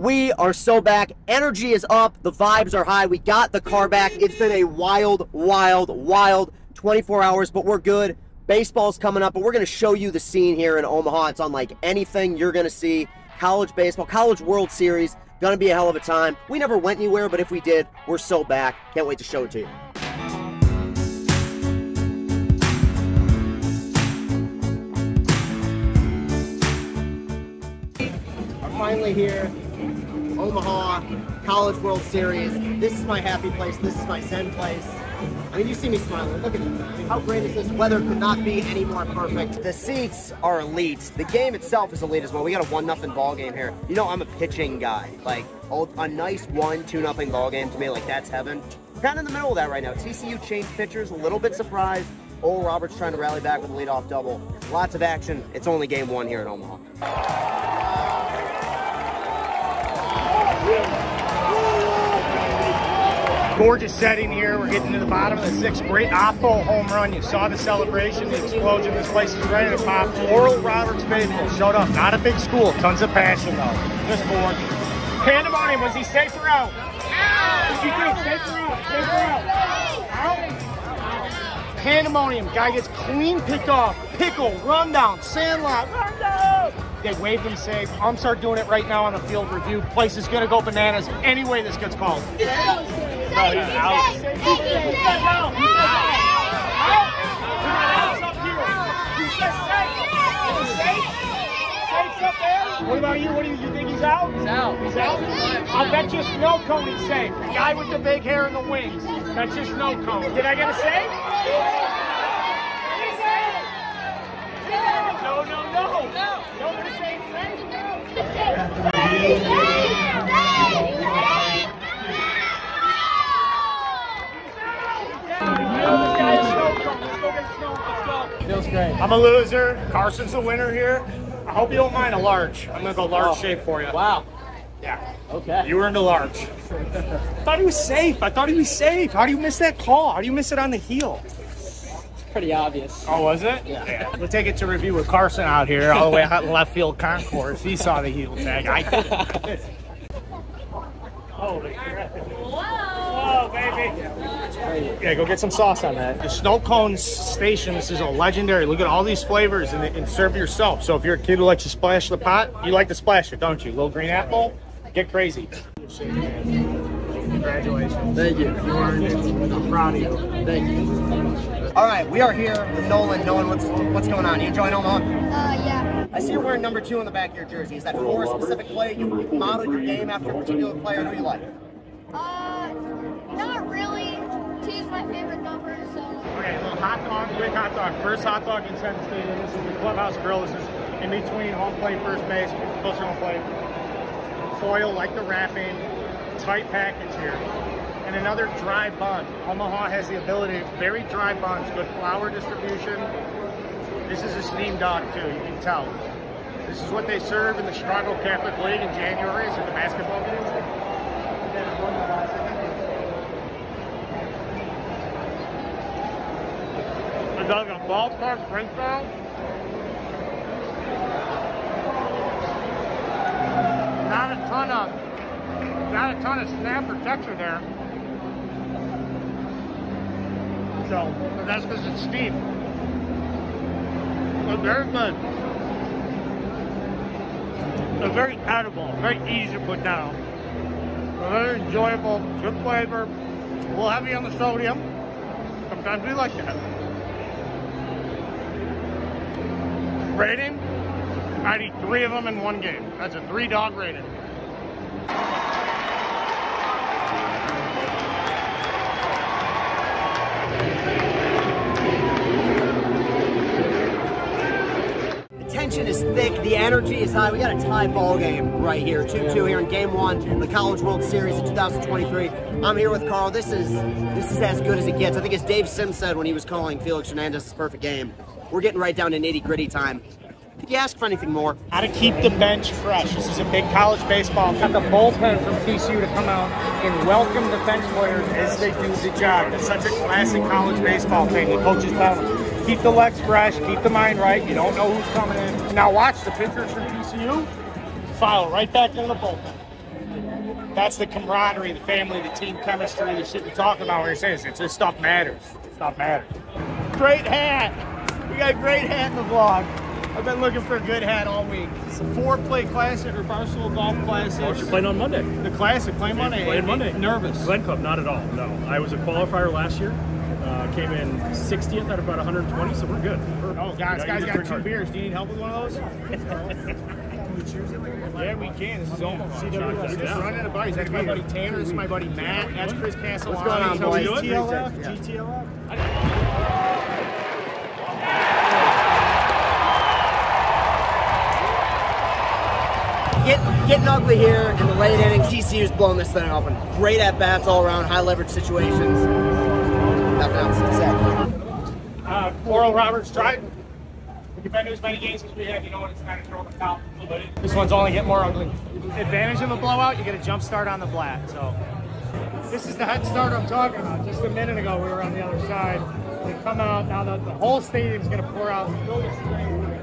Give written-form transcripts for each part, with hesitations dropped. We are so back. Energy is up. The vibes are high. We got the car back. It's been a wild, wild, wild 24 hours, but we're good. Baseball's coming up, but we're going to show you the scene here in Omaha. It's unlike anything you're going to see. College baseball, College World Series, going to be a hell of a time. We never went anywhere, but if we did, we're so back. Can't wait to show it to you. Finally here, Omaha, College World Series. This is my happy place. This is my zen place. I mean, you see me smiling. Look at this. I mean, how great is this? Weather could not be any more perfect. The seats are elite. The game itself is elite as well. We got a 1-0 ball game here. You know, I'm a pitching guy. Like, a nice 1-2-0 ball game to me, like, that's heaven. We're kind of in the middle of that right now. TCU changed pitchers, a little bit surprised. Oral Roberts trying to rally back with a leadoff double. Lots of action. It's only game one here in Omaha. Gorgeous setting here. We're getting to the bottom of the sixth. Great off-ball home run. You saw the celebration, the explosion. This place is ready to pop. Oral Roberts baseball showed up. Not a big school. Tons of passion, though. Just bored. Pandemonium. Was he safe or out? What do you think? Safe or out? Safe or out? Out? Pandemonium. Guy gets clean picked off. Pickle. Rundown. Sandlot. Rundown. They waved him safe. Umps are doing it right now on a field review. Place is going to go bananas any way this gets called. He's out. What about you? What do you think? He's out? He's out. He's out. I'll bet you snow cone he's safe. The guy with the big hair and the wings. That's your snow cone. Did I get a save? No, no, no! No! Nobody say safe! Safe! Safe! Feels great. I'm a loser. Carson's the winner here. I hope you don't mind a large. I'm gonna go large shape for you. Wow. Yeah. Okay. You earned a large. I thought he was safe. I thought he was safe. How do you miss that call? How do you miss it on the heel? Pretty obvious. Oh, was it? Yeah. We'll take it to review with Carson out here, all the way out in left field concourse. He saw the heel tag. I did. Holy crap. Whoa. Whoa, baby. Yeah, go get some sauce on that. The Snow Cone Station, this is a legendary. Look at all these flavors and serve yourself. So if you're a kid who likes to splash the pot, you like to splash it, don't you? Little green apple, get crazy. Congratulations. Thank you. I'm proud of you. Thank you. All right, we are here with Nolan. Nolan, what's going on? You enjoying Omaha? Yeah. I see you're wearing number 2 on the back of your jersey. Is that for a specific play? You modeled your game after a particular player. Who do you like? Not really. 2 is my favorite number, so. Okay, a little hot dog, quick hot dog. First hot dog in Senate Stadium. This is the Clubhouse Grill. This is in between home plate, first base, closer to home plate. Foil, like the wrapping. Tight package here, and another dry bun. Omaha has the ability, very dry buns, good flour distribution. This is a steamed dog too, you can tell. This is what they serve in the Chicago Catholic League in January, so the basketball games. A dog in a ballpark french fry. Not a ton of snap or texture there. So, but that's because it's steep. But very good. They're very edible, very easy to put down. Very enjoyable, good flavor, a little heavy on the sodium. Sometimes we like that. Rating? I'd eat 3 of them in one game. That's a 3-dog rating. Is thick, the energy is high. We got a tie ball game right here, 2-2 here in Game 1 in the College World Series of 2023. I'm here with Carl. This is as good as it gets. I think as Dave Sims said when he was calling Felix Hernandez's perfect game, we're getting right down to nitty-gritty time. Could you ask for anything more? How to keep the bench fresh. This is a big college baseball. Got the bullpen from TCU to come out and welcome the bench players as they do the job. That's such a classic college baseball thing. The coaches tell them, keep the legs fresh, keep the mind right. You don't know who's coming in. Now watch the pitchers from TCU. Foul right back into the bullpen. that's the camaraderie, the family, the team chemistry, the shit we talk about when it says it's this stuff matters. Stuff matters. Great hat. We got a great hat in the vlog. I've been looking for a good hat all week. It's a four-play classic or Barcelona golf classic. Oh, you're playing on Monday. The classic, playing Monday. Playing Monday. Nervous. Glen Club, not at all, no. I was a qualifier last year. Came in 60th at about 120, so we're good. Oh, guys got two beers. Do you need help with one of those? Yeah, we can. This is almost. See, we're just running out of buddies. That's my buddy Tanner. This is my buddy Matt. That's Chris Castle. What's going on, boys? TLF, GTLF. Getting ugly here in the late innings. TCU's blowing this thing open. Great at bats all around. High leverage situations. Oral Roberts tried. We've been to as many games as we have, you know what, it's kind of throw the top a little bit. This one's only getting more ugly. Advantage of a blowout, you get a jump start on the black, so. This is the head start I'm talking about. Just a minute ago, we were on the other side. They come out, now the whole stadium's gonna pour out.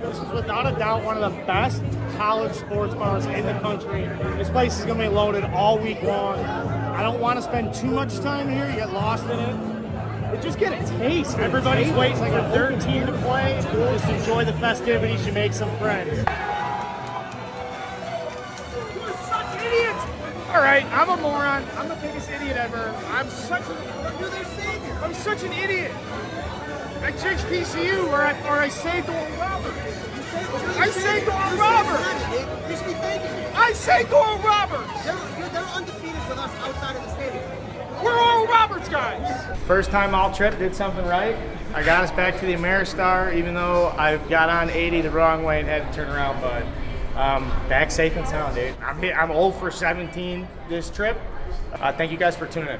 This is without a doubt one of the best college sports bars in the country. This place is gonna be loaded all week long. I don't wanna spend too much time here, you get lost in it. Just get a taste. Everybody's waiting for their team to play. Just enjoy the festivities. You make some friends. You're such idiots! All right, I'm a moron. I'm the biggest idiot ever. I'm such an idiot. I jinxed TCU, or I saved Oral Roberts. I saved Oral Roberts. You should be thanking me. I saved Oral Roberts. They're undefeated with us outside of the stadium. We're Oral Roberts guys! First time all trip, did something right. I got us back to the Ameristar, even though I got on 80 the wrong way and had to turn around, but back safe and sound, dude. I'm 0 for 17 this trip. Thank you guys for tuning in.